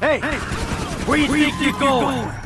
Hey! Where do you think you're going?